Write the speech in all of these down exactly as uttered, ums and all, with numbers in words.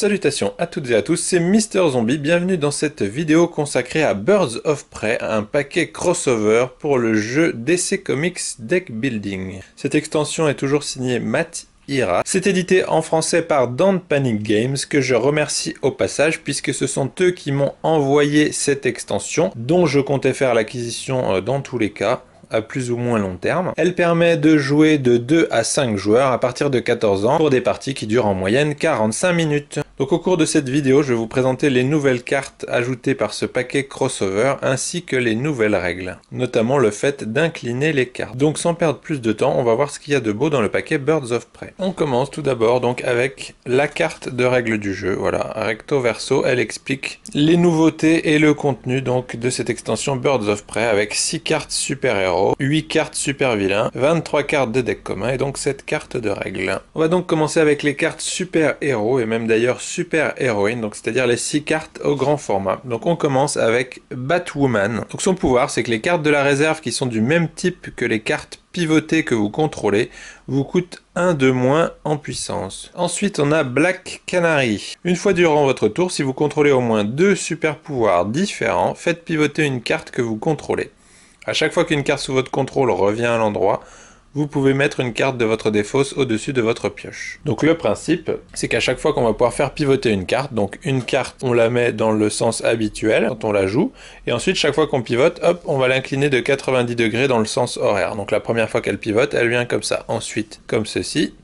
Salutations à toutes et à tous, c'est Mister Zombie, bienvenue dans cette vidéo consacrée à Birds of Prey, un paquet crossover pour le jeu D C Comics Deck Building. Cette extension est toujours signée Matt Hyra. C'est édité en français par Don't Panic Games, que je remercie au passage, puisque ce sont eux qui m'ont envoyé cette extension, dont je comptais faire l'acquisition dans tous les cas, à plus ou moins long terme. Elle permet de jouer de deux à cinq joueurs à partir de quatorze ans pour des parties qui durent en moyenne quarante-cinq minutes. Donc au cours de cette vidéo, je vais vous présenter les nouvelles cartes ajoutées par ce paquet crossover ainsi que les nouvelles règles, notamment le fait d'incliner les cartes. Donc sans perdre plus de temps, on va voir ce qu'il y a de beau dans le paquet Birds of Prey. On commence tout d'abord donc avec la carte de règles du jeu, voilà, recto verso, elle explique les nouveautés et le contenu donc de cette extension Birds of Prey avec six cartes super-héros, huit cartes super vilains, vingt-trois cartes de deck commun et donc sept cartes de règles. On va donc commencer avec les cartes super héros et même d'ailleurs super héroïne, donc c'est-à-dire les six cartes au grand format. Donc on commence avec Batwoman. Donc son pouvoir, c'est que les cartes de la réserve qui sont du même type que les cartes pivotées que vous contrôlez vous coûtent un de moins en puissance. Ensuite on a Black Canary. Une fois durant votre tour, si vous contrôlez au moins deux super pouvoirs différents, faites pivoter une carte que vous contrôlez. A chaque fois qu'une carte sous votre contrôle revient à l'endroit, vous pouvez mettre une carte de votre défausse au-dessus de votre pioche. Donc le principe, c'est qu'à chaque fois qu'on va pouvoir faire pivoter une carte, donc une carte, on la met dans le sens habituel quand on la joue, et ensuite chaque fois qu'on pivote, hop, on va l'incliner de quatre-vingt-dix degrés dans le sens horaire. Donc la première fois qu'elle pivote, elle vient comme ça. Ensuite, comme ceci,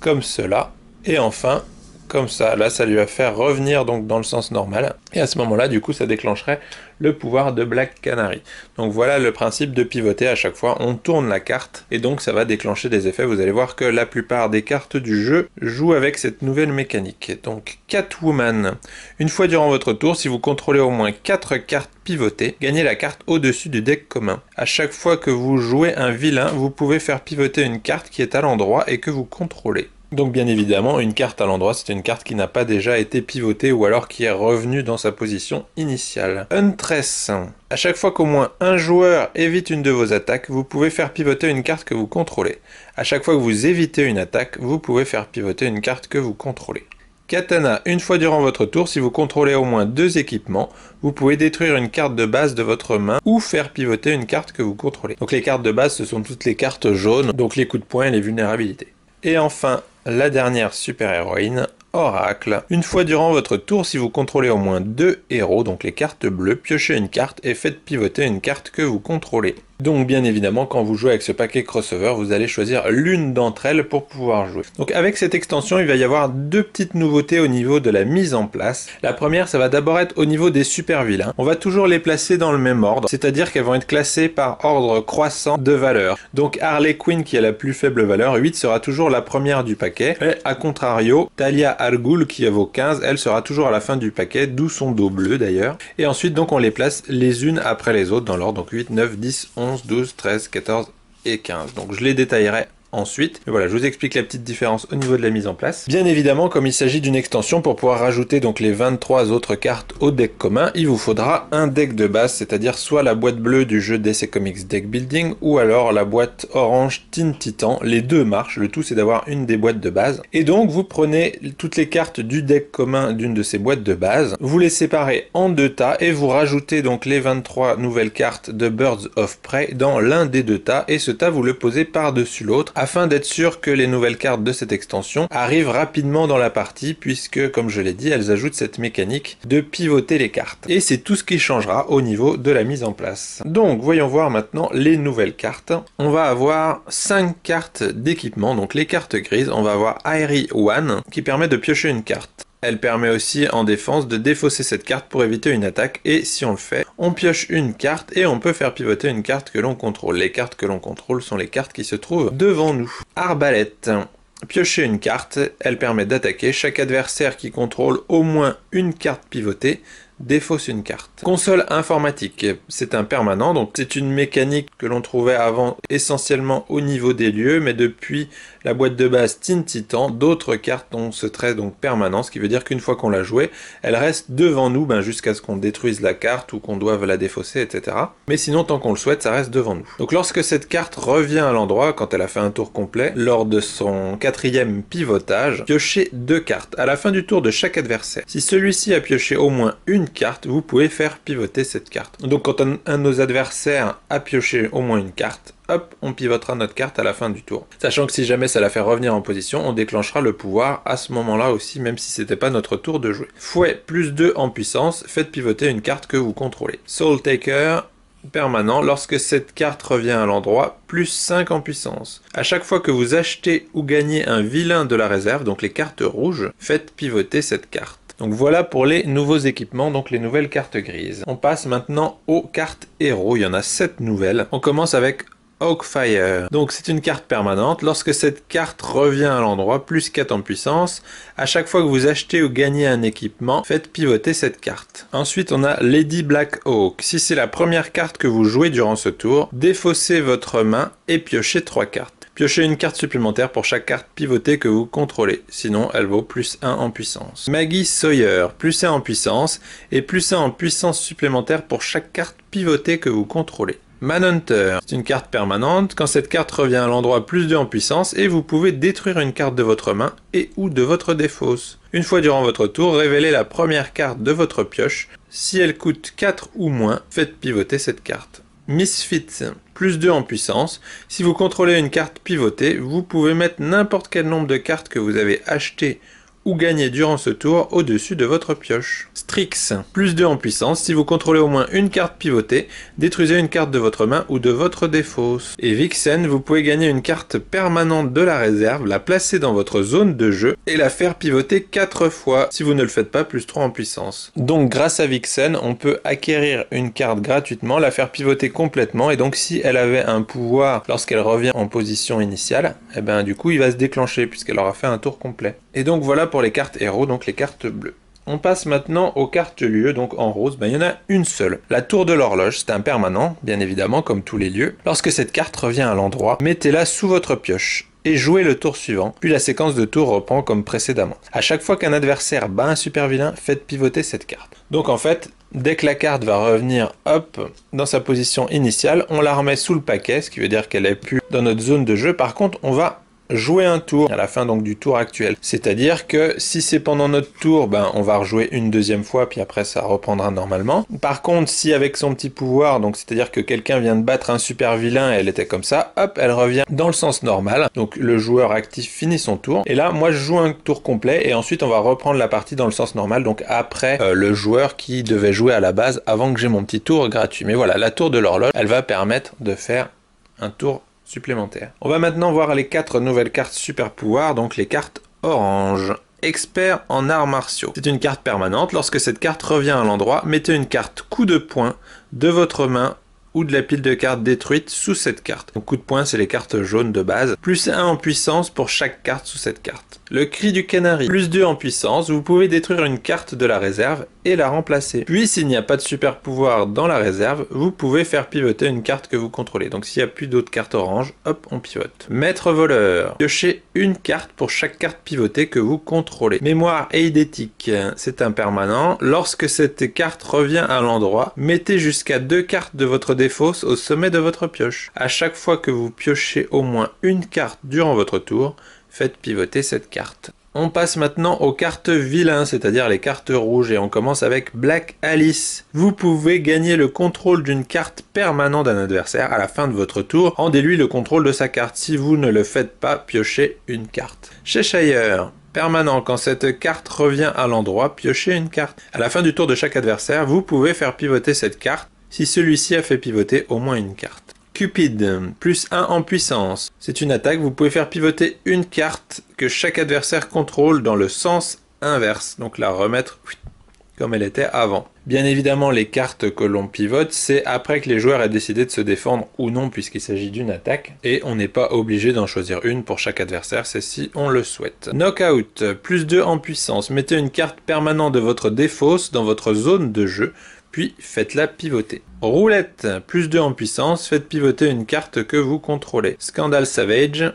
comme cela, et enfin, comme ça. Là, ça lui va faire revenir donc dans le sens normal. Et à ce moment-là, du coup, ça déclencherait le pouvoir de Black Canary. Donc voilà le principe de pivoter à chaque fois. On tourne la carte et donc ça va déclencher des effets. Vous allez voir que la plupart des cartes du jeu jouent avec cette nouvelle mécanique. Donc Catwoman. Une fois durant votre tour, si vous contrôlez au moins quatre cartes pivotées, gagnez la carte au-dessus du deck commun. À chaque fois que vous jouez un vilain, vous pouvez faire pivoter une carte qui est à l'endroit et que vous contrôlez. Donc bien évidemment, une carte à l'endroit, c'est une carte qui n'a pas déjà été pivotée ou alors qui est revenue dans sa position initiale. Huntress. À chaque fois qu'au moins un joueur évite une de vos attaques, vous pouvez faire pivoter une carte que vous contrôlez. À chaque fois que vous évitez une attaque, vous pouvez faire pivoter une carte que vous contrôlez. Katana. Une fois durant votre tour, si vous contrôlez au moins deux équipements, vous pouvez détruire une carte de base de votre main ou faire pivoter une carte que vous contrôlez. Donc les cartes de base, ce sont toutes les cartes jaunes, donc les coups de poing et les vulnérabilités. Et enfin, la dernière super-héroïne, Oracle. Une fois durant votre tour, si vous contrôlez au moins deux héros, donc les cartes bleues, piochez une carte et faites pivoter une carte que vous contrôlez. Donc bien évidemment, quand vous jouez avec ce paquet crossover, vous allez choisir l'une d'entre elles pour pouvoir jouer. Donc avec cette extension, il va y avoir deux petites nouveautés au niveau de la mise en place. La première, ça va d'abord être au niveau des super vilains. On va toujours les placer dans le même ordre, c'est-à-dire qu'elles vont être classées par ordre croissant de valeur. Donc Harley Quinn, qui a la plus faible valeur, huit, sera toujours la première du paquet. Et à contrario, Talia Al Ghul, qui vaut quinze, elle sera toujours à la fin du paquet, d'où son dos bleu d'ailleurs. Et ensuite, donc on les place les unes après les autres dans l'ordre, donc huit, neuf, dix, onze, douze, treize, quatorze et quinze. Donc je les détaillerai ensuite. Mais voilà, je vous explique la petite différence au niveau de la mise en place. Bien évidemment, comme il s'agit d'une extension, pour pouvoir rajouter donc les vingt-trois autres cartes au deck commun, il vous faudra un deck de base, c'est-à-dire soit la boîte bleue du jeu D C Comics Deck Building, ou alors la boîte orange Teen Titans. Les deux marchent, le tout c'est d'avoir une des boîtes de base. Et donc vous prenez toutes les cartes du deck commun d'une de ces boîtes de base, vous les séparez en deux tas, et vous rajoutez donc les vingt-trois nouvelles cartes de Birds of Prey dans l'un des deux tas, et ce tas vous le posez par-dessus l'autre, afin d'être sûr que les nouvelles cartes de cette extension arrivent rapidement dans la partie, puisque, comme je l'ai dit, elles ajoutent cette mécanique de pivoter les cartes. Et c'est tout ce qui changera au niveau de la mise en place. Donc, voyons voir maintenant les nouvelles cartes. On va avoir cinq cartes d'équipement, donc les cartes grises. On va avoir Aerie One, qui permet de piocher une carte. Elle permet aussi en défense de défausser cette carte pour éviter une attaque, et si on le fait, on pioche une carte et on peut faire pivoter une carte que l'on contrôle. Les cartes que l'on contrôle sont les cartes qui se trouvent devant nous. Arbalète. Piocher une carte, elle permet d'attaquer. Chaque adversaire qui contrôle au moins une carte pivotée défausse une carte. Console informatique, c'est un permanent, donc c'est une mécanique que l'on trouvait avant essentiellement au niveau des lieux, mais depuis la boîte de base Teen Titans, d'autres cartes ont ce trait donc permanent, ce qui veut dire qu'une fois qu'on l'a jouée, elle reste devant nous ben, jusqu'à ce qu'on détruise la carte ou qu'on doive la défausser, et cetera. Mais sinon, tant qu'on le souhaite, ça reste devant nous. Donc lorsque cette carte revient à l'endroit, quand elle a fait un tour complet, lors de son quatrième pivotage, piochez deux cartes à la fin du tour de chaque adversaire. Si celui-ci a pioché au moins une carte, vous pouvez faire pivoter cette carte. Donc quand un, un de nos adversaires a pioché au moins une carte, hop, on pivotera notre carte à la fin du tour. Sachant que si jamais ça la fait revenir en position, on déclenchera le pouvoir à ce moment-là aussi, même si c'était pas notre tour de jouer. Fouet plus deux en puissance, faites pivoter une carte que vous contrôlez. Soul Taker, permanent, lorsque cette carte revient à l'endroit, plus cinq en puissance. À chaque fois que vous achetez ou gagnez un vilain de la réserve, donc les cartes rouges, faites pivoter cette carte. Donc voilà pour les nouveaux équipements, donc les nouvelles cartes grises. On passe maintenant aux cartes héros, il y en a sept nouvelles. On commence avec Hawkfire. Donc c'est une carte permanente. Lorsque cette carte revient à l'endroit, plus quatre en puissance, à chaque fois que vous achetez ou gagnez un équipement, faites pivoter cette carte. Ensuite on a Lady Black Hawk. Si c'est la première carte que vous jouez durant ce tour, défaussez votre main et piochez trois cartes. Piochez une carte supplémentaire pour chaque carte pivotée que vous contrôlez, sinon elle vaut plus un en puissance. Maggie Sawyer, plus un en puissance et plus un en puissance supplémentaire pour chaque carte pivotée que vous contrôlez. Manhunter, c'est une carte permanente, quand cette carte revient à l'endroit, plus deux en puissance et vous pouvez détruire une carte de votre main et ou de votre défausse. Une fois durant votre tour, révélez la première carte de votre pioche, si elle coûte quatre ou moins, faites pivoter cette carte. Misfits, plus deux en puissance, si vous contrôlez une carte pivotée, vous pouvez mettre n'importe quel nombre de cartes que vous avez achetées ou gagné durant ce tour au-dessus de votre pioche. Strix, plus deux en puissance, si vous contrôlez au moins une carte pivotée, détruisez une carte de votre main ou de votre défausse. Et Vixen, vous pouvez gagner une carte permanente de la réserve, la placer dans votre zone de jeu et la faire pivoter quatre fois, si vous ne le faites pas, plus trois en puissance. Donc grâce à Vixen, on peut acquérir une carte gratuitement, la faire pivoter complètement, et donc si elle avait un pouvoir lorsqu'elle revient en position initiale, et ben du coup il va se déclencher puisqu'elle aura fait un tour complet. Et donc voilà pour les cartes héros, donc les cartes bleues. On passe maintenant aux cartes lieux, donc en rose, ben, il y en a une seule. La tour de l'horloge, c'est un permanent, bien évidemment, comme tous les lieux. Lorsque cette carte revient à l'endroit, mettez-la sous votre pioche et jouez le tour suivant, puis la séquence de tours reprend comme précédemment. À chaque fois qu'un adversaire bat un super vilain, faites pivoter cette carte. Donc en fait, dès que la carte va revenir, hop, dans sa position initiale, on la remet sous le paquet, ce qui veut dire qu'elle est plus dans notre zone de jeu. Par contre, on va jouer un tour à la fin donc du tour actuel, c'est-à-dire que si c'est pendant notre tour, ben on va rejouer une deuxième fois, puis après ça reprendra normalement. Par contre, si avec son petit pouvoir, donc c'est-à-dire que quelqu'un vient de battre un super vilain et elle était comme ça, hop, elle revient dans le sens normal, donc le joueur actif finit son tour, et là moi je joue un tour complet et ensuite on va reprendre la partie dans le sens normal, donc après euh, le joueur qui devait jouer à la base avant que j'ai mon petit tour gratuit. Mais voilà, la tour de l'horloge, elle va permettre de faire un tour supplémentaire. On va maintenant voir les quatre nouvelles cartes super pouvoir, donc les cartes orange. Expert en arts martiaux. C'est une carte permanente. Lorsque cette carte revient à l'endroit, mettez une carte coup de poing de votre main ou de la pile de cartes détruites sous cette carte. Donc coup de poing, c'est les cartes jaunes de base. plus un en puissance pour chaque carte sous cette carte. Le cri du canari. plus deux en puissance, vous pouvez détruire une carte de la réserve et la remplacer. Puis s'il n'y a pas de super pouvoir dans la réserve, vous pouvez faire pivoter une carte que vous contrôlez. Donc s'il n'y a plus d'autres cartes oranges, hop, on pivote. Maître voleur. Piochez une carte pour chaque carte pivotée que vous contrôlez. Mémoire eidétique. C'est un permanent. Lorsque cette carte revient à l'endroit, mettez jusqu'à deux cartes de votre défausse au sommet de votre pioche. À chaque fois que vous piochez au moins une carte durant votre tour, faites pivoter cette carte. On passe maintenant aux cartes vilains, c'est-à-dire les cartes rouges, et on commence avec Black Alice. Vous pouvez gagner le contrôle d'une carte permanente d'un adversaire à la fin de votre tour. Rendez-lui le contrôle de sa carte. Si vous ne le faites pas, piochez une carte. Chez Shire, permanent, quand cette carte revient à l'endroit, piochez une carte. À la fin du tour de chaque adversaire, vous pouvez faire pivoter cette carte si celui-ci a fait pivoter au moins une carte. Cupid, plus un en puissance. C'est une attaque, vous pouvez faire pivoter une carte que chaque adversaire contrôle dans le sens inverse. Donc la remettre comme elle était avant. Bien évidemment, les cartes que l'on pivote, c'est après que les joueurs aient décidé de se défendre ou non, puisqu'il s'agit d'une attaque, et on n'est pas obligé d'en choisir une pour chaque adversaire, c'est si on le souhaite. Knockout, plus deux en puissance. Mettez une carte permanente de votre défausse dans votre zone de jeu, puis faites-la pivoter. Roulette, plus deux en puissance, faites pivoter une carte que vous contrôlez. Scandal Savage,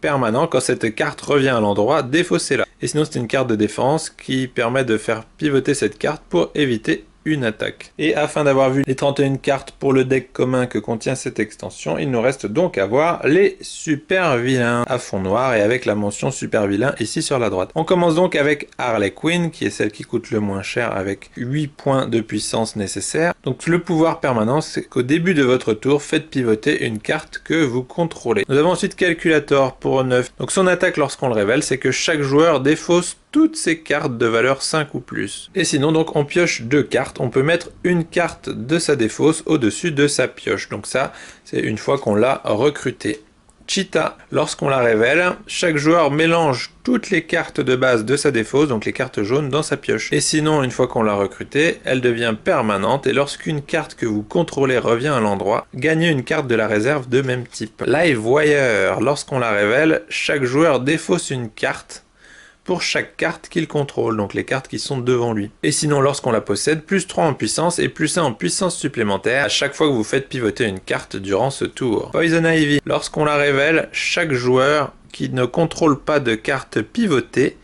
permanent, quand cette carte revient à l'endroit, défaussez-la. Et sinon c'est une carte de défense qui permet de faire pivoter cette carte pour éviter une attaque. Et afin d'avoir vu les trente et une cartes pour le deck commun que contient cette extension, il nous reste donc à voir les super vilains à fond noir et avec la mention super vilain ici sur la droite. On commence donc avec Harley Quinn qui est celle qui coûte le moins cher avec huit points de puissance nécessaires. Donc le pouvoir permanent c'est qu'au début de votre tour faites pivoter une carte que vous contrôlez. Nous avons ensuite Calculator pour neuf. Donc son attaque lorsqu'on le révèle c'est que chaque joueur défausse toutes ces cartes de valeur cinq ou plus. Et sinon donc on pioche deux cartes, on peut mettre une carte de sa défausse au-dessus de sa pioche. Donc ça c'est une fois qu'on l'a recrutée. Cheetah, lorsqu'on la révèle, chaque joueur mélange toutes les cartes de base de sa défausse, donc les cartes jaunes, dans sa pioche. Et sinon, une fois qu'on l'a recrutée, elle devient permanente et lorsqu'une carte que vous contrôlez revient à l'endroit, gagnez une carte de la réserve de même type. Live Wire, lorsqu'on la révèle, chaque joueur défausse une carte pour chaque carte qu'il contrôle, donc les cartes qui sont devant lui. Et sinon, lorsqu'on la possède, plus trois en puissance et plus un en puissance supplémentaire à chaque fois que vous faites pivoter une carte durant ce tour. Poison Ivy, lorsqu'on la révèle, chaque joueur qui ne contrôle pas de carte pivotée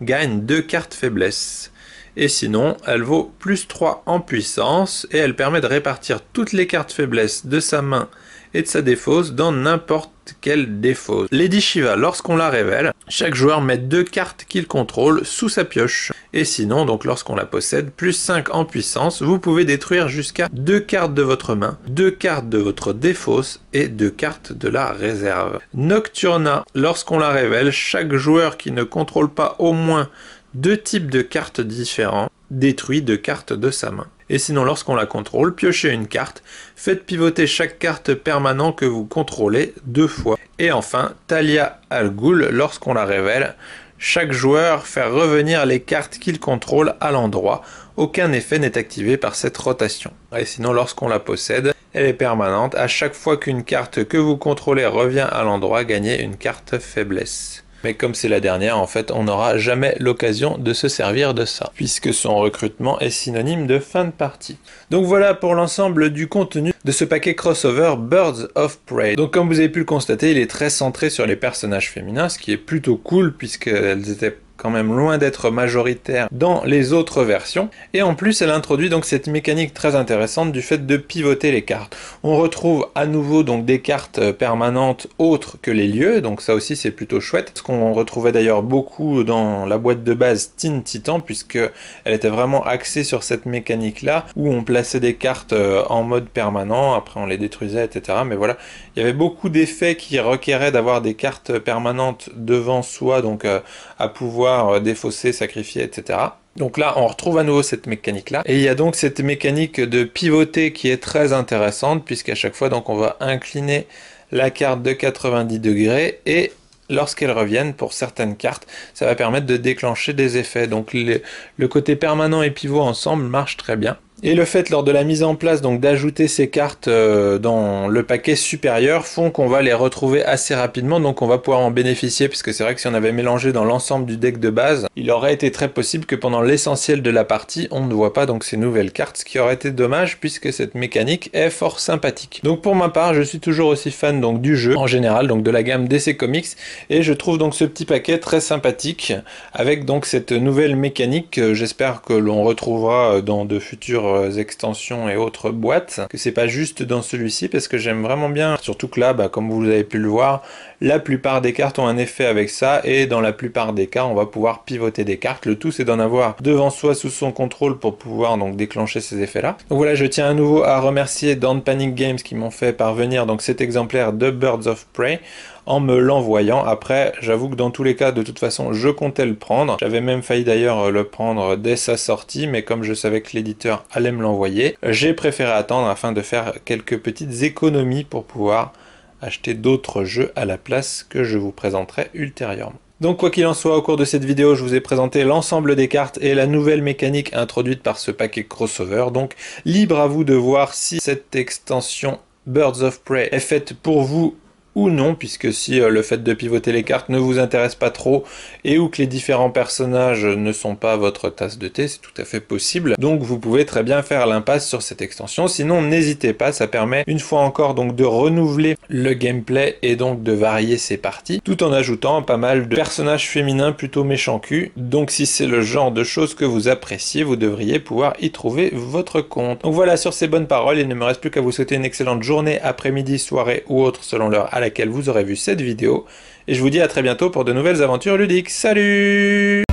gagne deux cartes faiblesse. Et sinon, elle vaut plus trois en puissance et elle permet de répartir toutes les cartes faiblesse de sa main et de sa défausse dans n'importe quelle défausse. Lady Shiva, lorsqu'on la révèle, chaque joueur met deux cartes qu'il contrôle sous sa pioche. Et sinon, donc lorsqu'on la possède, plus cinq en puissance, vous pouvez détruire jusqu'à deux cartes de votre main, deux cartes de votre défausse et deux cartes de la réserve. Nocturna, lorsqu'on la révèle, chaque joueur qui ne contrôle pas au moins deux types de cartes différents détruit deux cartes de sa main. Et sinon, lorsqu'on la contrôle, piochez une carte, faites pivoter chaque carte permanente que vous contrôlez deux fois. Et enfin, Talia Al Ghul, lorsqu'on la révèle, chaque joueur fait revenir les cartes qu'il contrôle à l'endroit. Aucun effet n'est activé par cette rotation. Et sinon, lorsqu'on la possède, elle est permanente. À chaque fois qu'une carte que vous contrôlez revient à l'endroit, gagnez une carte faiblesse. Mais comme c'est la dernière, en fait, on n'aura jamais l'occasion de se servir de ça, puisque son recrutement est synonyme de fin de partie. Donc voilà pour l'ensemble du contenu de ce paquet crossover Birds of Prey. Donc comme vous avez pu le constater, il est très centré sur les personnages féminins, ce qui est plutôt cool, puisqu'elles étaient quand même loin d'être majoritaire dans les autres versions. Et en plus, elle introduit donc cette mécanique très intéressante du fait de pivoter les cartes. On retrouve à nouveau donc des cartes permanentes autres que les lieux, donc ça aussi c'est plutôt chouette. Ce qu'on retrouvait d'ailleurs beaucoup dans la boîte de base Teen Titans, puisque elle était vraiment axée sur cette mécanique-là, où on plaçait des cartes en mode permanent, après on les détruisait, et cetera. Mais voilà, il y avait beaucoup d'effets qui requéraient d'avoir des cartes permanentes devant soi, donc euh, à pouvoir défausser, sacrifier, et cetera. Donc là, on retrouve à nouveau cette mécanique-là. Et il y a donc cette mécanique de pivoter qui est très intéressante, puisqu'à chaque fois, donc, on va incliner la carte de quatre-vingt-dix degrés et lorsqu'elles reviennent, pour certaines cartes, ça va permettre de déclencher des effets. Donc le, le côté permanent et pivot ensemble marche très bien. Et le fait, lors de la mise en place, donc d'ajouter ces cartes euh, dans le paquet supérieur, font qu'on va les retrouver assez rapidement, donc on va pouvoir en bénéficier, puisque c'est vrai que si on avait mélangé dans l'ensemble du deck de base, il aurait été très possible que pendant l'essentiel de la partie, on ne voit pas donc ces nouvelles cartes, ce qui aurait été dommage, puisque cette mécanique est fort sympathique. Donc pour ma part, je suis toujours aussi fan donc du jeu, en général, donc de la gamme D C Comics, et je trouve donc ce petit paquet très sympathique, avec donc cette nouvelle mécanique, euh, j'espère que l'on retrouvera dans de futurs extensions et autres boîtes, que c'est pas juste dans celui-ci, parce que j'aime vraiment bien, surtout que là, bah, comme vous avez pu le voir, la plupart des cartes ont un effet avec ça, et dans la plupart des cas on va pouvoir pivoter des cartes. Le tout c'est d'en avoir devant soi sous son contrôle pour pouvoir donc déclencher ces effets là. Donc voilà, je tiens à nouveau à remercier Don't Panic Games qui m'ont fait parvenir donc cet exemplaire de Birds of Prey en me l'envoyant. Après, j'avoue que dans tous les cas, de toute façon, je comptais le prendre. J'avais même failli d'ailleurs le prendre dès sa sortie, mais comme je savais que l'éditeur allait me l'envoyer, j'ai préféré attendre afin de faire quelques petites économies pour pouvoir acheter d'autres jeux à la place que je vous présenterai ultérieurement. Donc quoi qu'il en soit, au cours de cette vidéo, je vous ai présenté l'ensemble des cartes et la nouvelle mécanique introduite par ce paquet crossover. Donc libre à vous de voir si cette extension Birds of Prey est faite pour vous ou non, puisque si le fait de pivoter les cartes ne vous intéresse pas trop et ou que les différents personnages ne sont pas votre tasse de thé, c'est tout à fait possible. Donc vous pouvez très bien faire l'impasse sur cette extension, sinon n'hésitez pas, ça permet une fois encore donc de renouveler le gameplay et donc de varier ses parties, tout en ajoutant pas mal de personnages féminins plutôt méchants cul. Donc si c'est le genre de choses que vous appréciez, vous devriez pouvoir y trouver votre compte. Donc voilà, sur ces bonnes paroles, il ne me reste plus qu'à vous souhaiter une excellente journée, après-midi, soirée ou autre selon l'heure à laquelle vous aurez vu cette vidéo, et je vous dis à très bientôt pour de nouvelles aventures ludiques. Salut!